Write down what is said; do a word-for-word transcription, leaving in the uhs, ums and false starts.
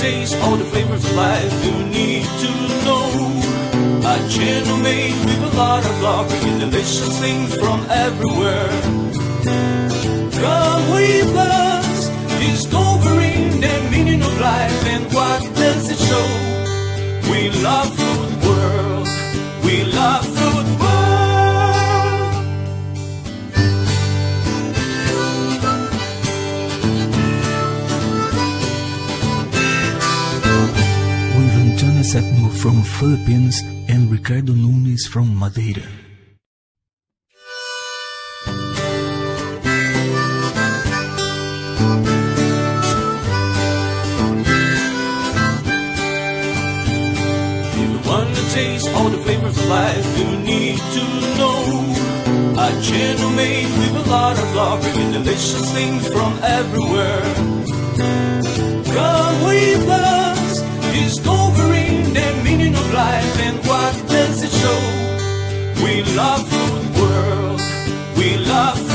taste all the flavors of life you need to know. A channel made with a lot of love, bringing delicious things from everywhere. Come with us, discovering the meaning of life and what does it show. We love food world, we love food world. Antonia Setmo from Philippines and Ricardo Nunes from Madeira. If you want to taste all the flavors of life, you need to know a channel made with a lot of love, bringing delicious things from everywhere. Come with us, discovering the meaning of life and what does it show. We love food world, we love food.